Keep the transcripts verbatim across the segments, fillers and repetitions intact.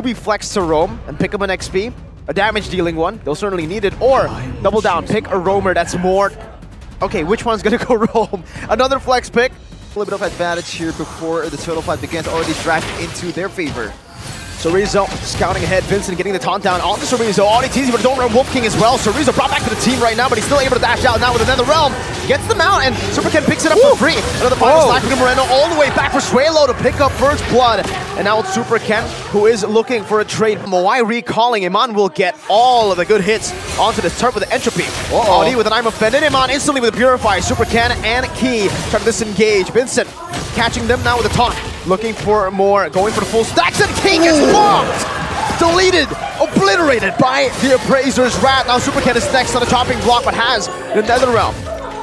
could be flexed to roam and pick up an X P. A damage-dealing one, they'll certainly need it. Or double down, pick a roamer that's more... Okay, which one's going to go roam? Another flex pick. A little bit of advantage here before the turtle fight begins, already dragged into their favor. So Rizzo scouting ahead, Vincent getting the taunt down onto Cerezo. Already teasing, but don't run Wolf King as well. Cerezo brought back to the team right now, but he's still able to dash out now with another realm. Gets them out, and Superken picks it up Ooh. for free. Another final slack with Moreno all the way back for Suelo to pick up Bird's Blood. And now it's Superken, who is looking for a trade. Mawai recalling. Iman will get all of the good hits onto this turret with the Entropy. Uh -oh. Audi with an I'm Offended. Iman instantly with a Purify. Superken and Key trying to disengage. Vincent catching them now with a taunt. Looking for more, going for the full stacks, and King gets blocked! Deleted, obliterated by the Appraiser's Wrath. Now Superken is next on the chopping block, but has the Nether Realm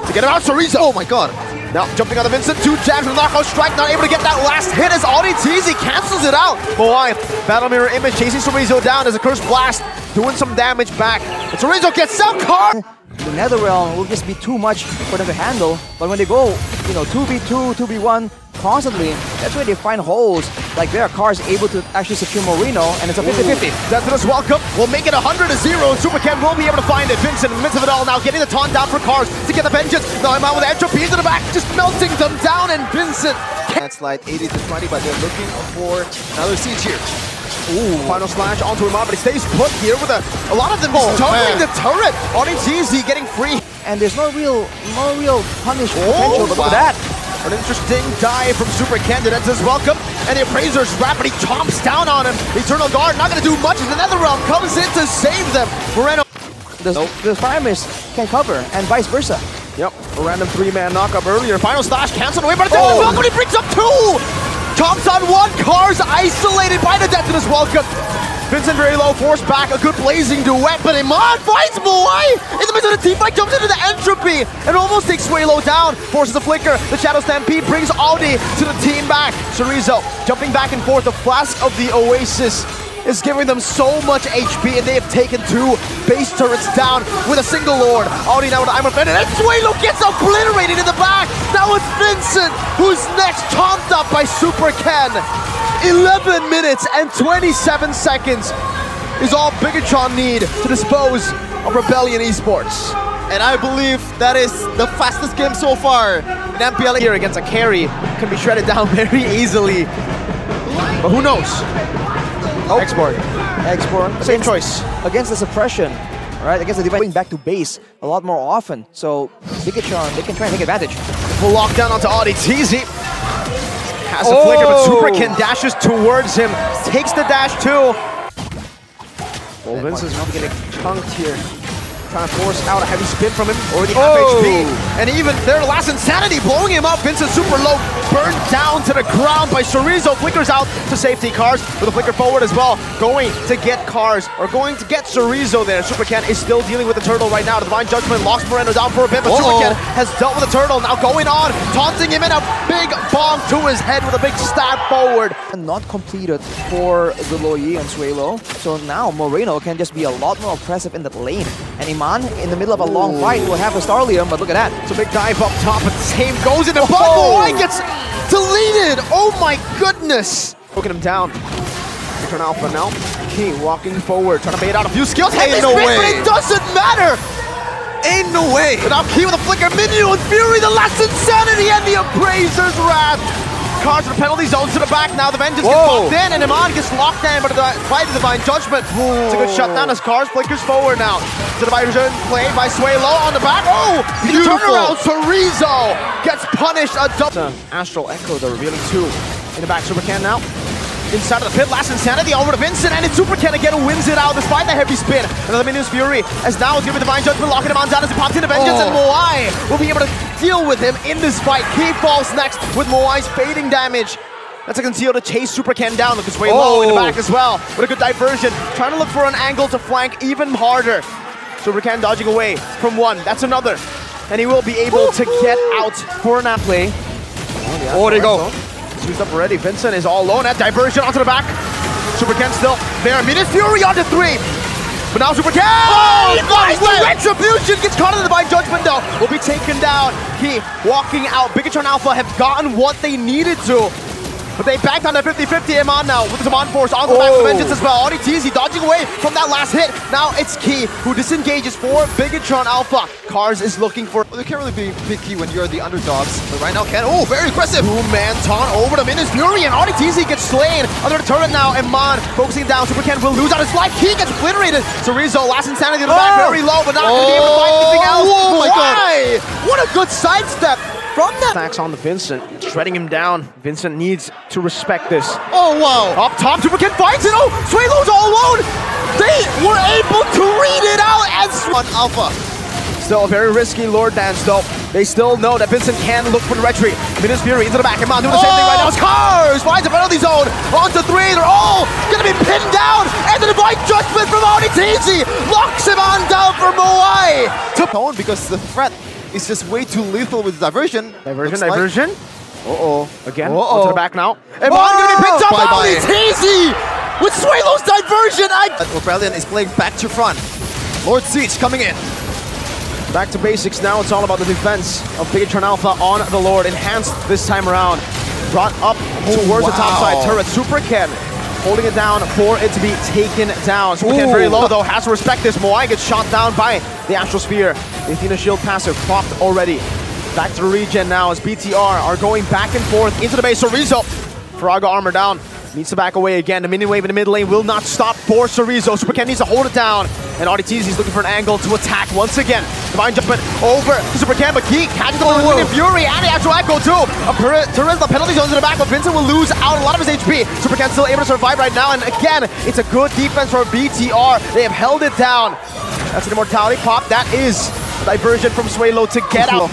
to get him out. Cerezo, oh my god. Now jumping on the Vincent, two jabs with a knockout strike, not able to get that last hit as Audi T Z cancels it out. Mawai, Battle Mirror Image, chasing Cerezo down as a Curse Blast, doing some damage back. And Cerezo gets out, Car! The Nether Realm will just be too much for them to handle, but when they go, you know, two v two, two v one, constantly, that's where they find holes. Like there, Car's able to actually secure Moreno, and it's a fifty fifty. Zestimus welcome. We'll make it one hundred to zero. Superken will be able to find it. Vincent, in the midst of it all, now getting the taunt down for Cars to get the vengeance. Now I'm out with Entropy into the back, just melting them down, and Vincent. That's like eighty to twenty, but they're looking for another siege here. Ooh. Final slash onto Iman, but he stays put here with a, a lot of them oh, toppling the turret. On T Z getting free. And there's no real, no real punish potential oh, for wow. that. An interesting dive from Superken that ends his welcome, and the Appraiser's rapidly chomps down on him. Eternal Guard not going to do much as the Netherrealm comes in to save them. Moreno. The, nope. the Fire Mist can cover, and vice versa. Yep, a random three-man knockup earlier. Final Slash canceled away by the Death oh. Welcome. He brings up two! Chomps on one, Cars isolated by the Death Welcome. Vincent very low, forced back, a good blazing duet, but Iman finds Mawai in the midst of the teamfight, jumps into the Entropy, and almost takes Suelo down, forces a flicker, the Shadow Stampede brings Audi to the team back. Cerezo jumping back and forth, the Flask of the Oasis is giving them so much H P, and they have taken two base turrets down with a single Lord. Audi now with the I'm Offended, and Suelo gets obliterated in the back! Now it's Vincent, who's next, chomped up by Superken. eleven minutes and twenty-seven seconds is all Bigetron need to dispose of Rebellion Esports. And I believe that is the fastest game so far in M P L here against a carry. Can be shredded down very easily. But who knows? Oh. Export. Export. Same against, choice. Against the Suppression, right? Against the Divine, going back to base a lot more often. So Bigetron, they can try and take advantage. Full lockdown onto Audi T Z. Has a oh. flicker, but Superken dashes towards him, takes the dash too. Well, Vincent's not getting chunked here. Trying to force out a heavy spin from him, already half oh. H P. And even their last insanity blowing him up. Vincent super low, burned down to the ground by Cerezo. Flickers out to safety, Cars with a flicker forward as well. Going to get Cars, or going to get Cerezo there. Superken is still dealing with the turtle right now. The Divine Judgment locks Moreno down for a bit, but uh -oh. Superken has dealt with the turtle. Now going on, taunting him in a big bomb to his head with a big stab forward. And not completed for the Loyi and Suelo. So now Moreno can just be a lot more oppressive in that lane. And Iman, in the middle of a long Ooh. fight, will have a Starlium, but look at that. It's a big dive up top, but same goes in the bubble. Mawai gets deleted. Oh my goodness. Looking him down. Return Alpha now. Key walking forward, trying to bait out a few skills. Ain't no way. But it doesn't matter. Ain't no way. But now Key with a flicker, Minion with Fury, the last insanity, and the Appraiser's Wrath. Cars to the penalty zone to the back. Now the Vengeance Whoa. gets locked in, and Iman gets locked in, but by the Divine Judgment. Whoa. It's a good shutdown as Cars flickers forward now. To the Divine Judgment played by Suelo on the back. Oh, beautiful turnaround. Cerezo gets punished. A double. Astral Echo, the revealing two in the back. Superken now inside of the pit. Last insanity over to Vincent, and it's Superken again who wins it out despite the heavy spin. Another Minion's Fury as now it's gonna be Divine Judgment locking him on down as he pops into Vengeance, oh. and Mawai will be able to deal with him in this fight. He falls next with Mawai's fading damage. That's a conceal to chase Superken down. Look, it's way oh. low in the back as well. What a good diversion. Trying to look for an angle to flank even harder. Superken dodging away from one. That's another. And he will be able to get out for an out play. Oh, yeah, oh there you go. He's used up already. Vincent is all alone. That diversion onto the back. Superken still there. Minute Fury onto three. But now Superken! Oh, oh nice! Retribution gets caught in the Divine Judgment though. Will be taken down. He walking out. Bigetron Alpha have gotten what they needed to. But they backed on that fifty fifty. Iman now with the Iman Force on the back with a vengeance as well. Already T Z dodging away from that last hit. Now it's Key who disengages for Bigetron Alpha. Cars is looking for... Well, they can't really be picky when you're the underdogs. But right now, Ken... Oh, very aggressive! Two-man taunt over them in his fury, and Already T Z gets slain. Under the turret now, Iman focusing down. Super Ken will lose out his life. Key gets obliterated. Cerezo, last insanity in the back, oh. very low, but not oh. going to be able to find anything else. Oh my Why? God! What a good sidestep! From that. Attacks on the Vincent, shredding him down. Vincent needs to respect this. Oh, wow. Up top, Superkin finds it. Oh, Swalo's all alone. They were able to read it out as on Alpha. Still a very risky Lord dance, though. They still know that Vincent can look for the retry. Minus Fury into the back. Iman doing the oh. same thing right now. It's Cars finds the penalty zone. On to three. They're all going to be pinned down. And the divine judgment from Audi Tizi locks Iman down for Moai. To Tone because the threat. It's just way too lethal with diversion. Diversion, Looks diversion. Like. Uh-oh. Again, uh-oh. Onto the back now. Iman oh! gonna be picked up by Audi Tizi with Swalo's diversion. I Rebellion is playing back to front. Lord Siege coming in. Back to basics now. It's all about the defense of Bigetron Alpha on the Lord. Enhanced this time around. Brought up oh, towards wow. the top side turret. Super Ken holding it down for it to be taken down. Super Ooh. Ken very low though. Has to respect this. Moai gets shot down by the Astral Sphere. Athena shield passive popped already. Back to the regen now as B T R are going back and forth into the base. Cerezo, Faraga armor down, needs to back away again. The mini wave in the mid lane will not stop for Cerezo. Super Ken needs to hold it down. And Audi Tizi is looking for an angle to attack once again. Divine Judgment over to Super Ken, but Geek catches the Wind of Fury and the actual Echo too. Terrenza penalty zones in the back, but Vincent will lose out a lot of his H P. Super Ken's still able to survive right now. And again, it's a good defense for B T R. They have held it down. That's an immortality pop. That is diversion from Swalo to get out.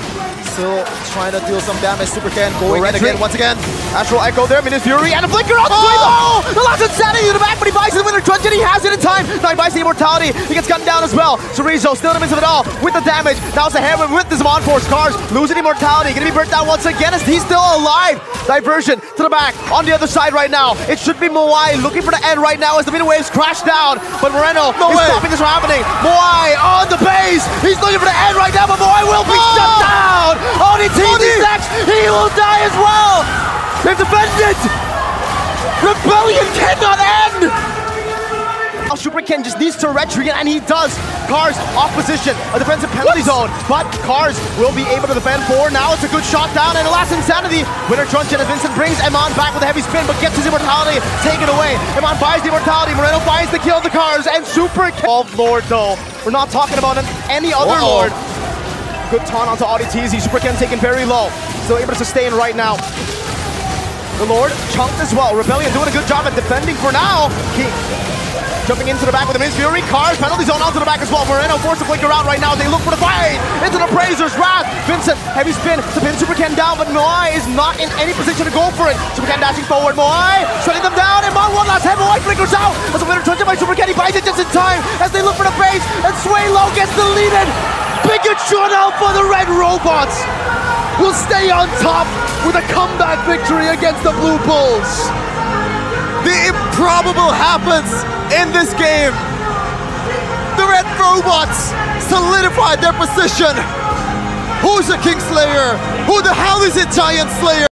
Still trying to deal some damage. Super Ken going in again, once again. Astral Echo there, Minus Fury, and a flicker on oh! Swalo! The last insanity in the back, but he buys the winner truncheon. He has it in time. Now he buys the immortality. He gets gunned down as well. Cerezo still in the midst of it all with the damage. Now it's the Heron with this Iman Force. Cars losing immortality. Gonna be burnt down once again as he's still alive. Diversion to the back on the other side right now. It should be Moai looking for the end right now as the mini waves crash down. But Moreno no is way. stopping this from happening. Moai on the base. He's looking for the end right now, but Moai will be oh! shut down. Audi Tizi next. He will die as well. They've defended. Rebellion cannot end. Now Super Ken just needs to retreat, and he does. Cars off position, a defensive penalty Whoops. zone, but Cars will be able to defend for now. It's a good shot down, and the last insanity. Winner truncheon as Vincent brings Iman back with a heavy spin, but gets his immortality taken away. Iman buys the immortality, Moreno buys the kill of the Cars, and Super Ken. Oh, Lord, though. We're not talking about any other Whoa. Lord. Good taunt onto Audi Tizi. Super Ken taken very low. Still able to sustain right now. The Lord chunked as well. Rebellion doing a good job at defending for now. He Jumping into the back with the Miz Fury. Cars, penalty zone onto the back as well. Moreno forced to flicker out right now. They look for the fight. Into the Prazer's Wrath. Vincent, heavy spin to pin Super Ken down, but Moai is not in any position to go for it. Super Ken dashing forward. Moai shutting them down. Iman one last head. Moai flickers out. As a winner truncheon by Super Ken, he buys it just in time as they look for the base. And Swalo gets deleted. Bigetron Alpha, the Red Robots will stay on top with a comeback victory against the Blue Bulls. The improbable happens in this game. The Red Robots solidified their position. Who's a Kingslayer? Who the hell is a Giant Slayer?